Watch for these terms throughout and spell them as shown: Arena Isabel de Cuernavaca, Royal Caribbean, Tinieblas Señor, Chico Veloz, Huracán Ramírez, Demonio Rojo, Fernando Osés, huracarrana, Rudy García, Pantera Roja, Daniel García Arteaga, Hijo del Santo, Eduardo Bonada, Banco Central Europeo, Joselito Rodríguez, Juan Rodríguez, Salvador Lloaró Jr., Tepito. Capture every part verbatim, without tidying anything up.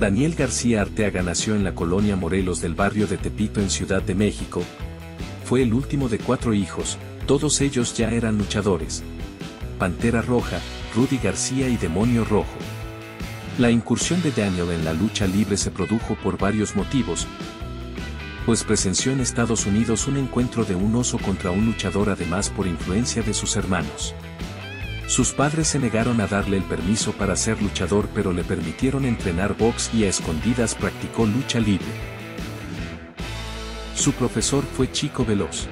Daniel García Arteaga nació en la colonia Morelos del barrio de Tepito en Ciudad de México. Fue el último de cuatro hijos, todos ellos ya eran luchadores. Pantera Roja, Rudy García y Demonio Rojo. La incursión de Daniel en la lucha libre se produjo por varios motivos, pues presenció en Estados Unidos un encuentro de un oso contra un luchador, además por influencia de sus hermanos. Sus padres se negaron a darle el permiso para ser luchador, pero le permitieron entrenar box y a escondidas practicó lucha libre. Su profesor fue Chico Veloz.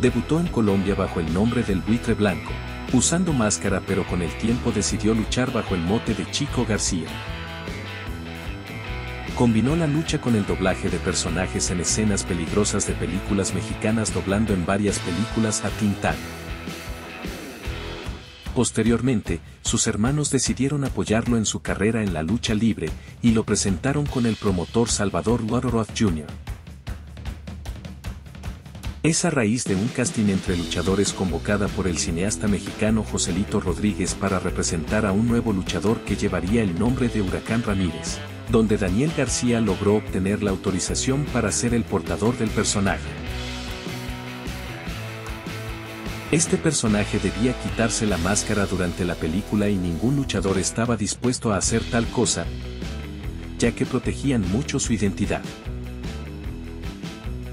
Debutó en Colombia bajo el nombre del Buitre Blanco, usando máscara, pero con el tiempo decidió luchar bajo el mote de Chico García. Combinó la lucha con el doblaje de personajes en escenas peligrosas de películas mexicanas, doblando en varias películas a Tintán. Posteriormente, sus hermanos decidieron apoyarlo en su carrera en la lucha libre, y lo presentaron con el promotor Salvador Lloaró junior Es a raíz de un casting entre luchadores convocada por el cineasta mexicano Joselito Rodríguez para representar a un nuevo luchador que llevaría el nombre de Huracán Ramírez, donde Daniel García logró obtener la autorización para ser el portador del personaje. Este personaje debía quitarse la máscara durante la película y ningún luchador estaba dispuesto a hacer tal cosa, ya que protegían mucho su identidad.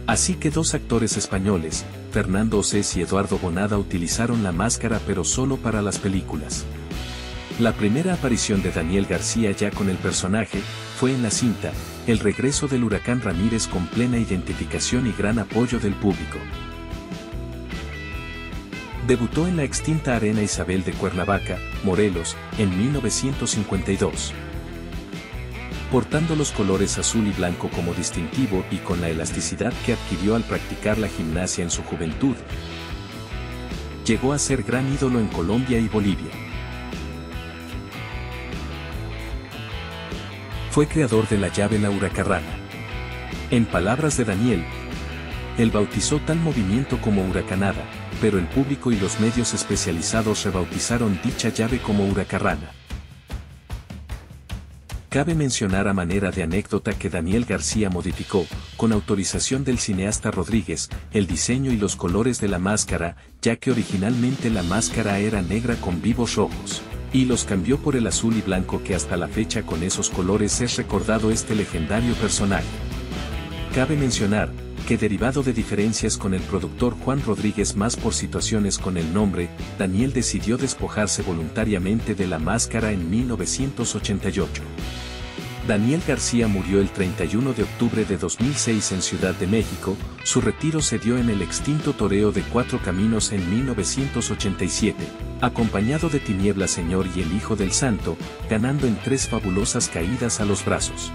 Así que dos actores españoles, Fernando Osés y Eduardo Bonada, utilizaron la máscara, pero solo para las películas. La primera aparición de Daniel García ya con el personaje fue en la cinta El regreso del Huracán Ramírez, con plena identificación y gran apoyo del público. Debutó en la extinta Arena Isabel de Cuernavaca, Morelos, en mil novecientos cincuenta y dos. Portando los colores azul y blanco como distintivo y con la elasticidad que adquirió al practicar la gimnasia en su juventud, llegó a ser gran ídolo en Colombia y Bolivia. Fue creador de la llave la huracarrana. En palabras de Daniel, él bautizó tal movimiento como huracanada, pero el público y los medios especializados rebautizaron dicha llave como huracarrana. Cabe mencionar, a manera de anécdota, que Daniel García modificó, con autorización del cineasta Rodríguez, el diseño y los colores de la máscara, ya que originalmente la máscara era negra con vivos rojos, y los cambió por el azul y blanco, que hasta la fecha con esos colores es recordado este legendario personaje. Cabe mencionar que, derivado de diferencias con el productor Juan Rodríguez más por situaciones con el nombre, Daniel decidió despojarse voluntariamente de la máscara en mil novecientos ochenta y ocho. Daniel García murió el treinta y uno de octubre de dos mil seis en Ciudad de México. Su retiro se dio en el extinto Toreo de Cuatro Caminos en mil novecientos ochenta y siete, acompañado de Tinieblas Señor y el Hijo del Santo, ganando en tres fabulosas caídas a los brazos.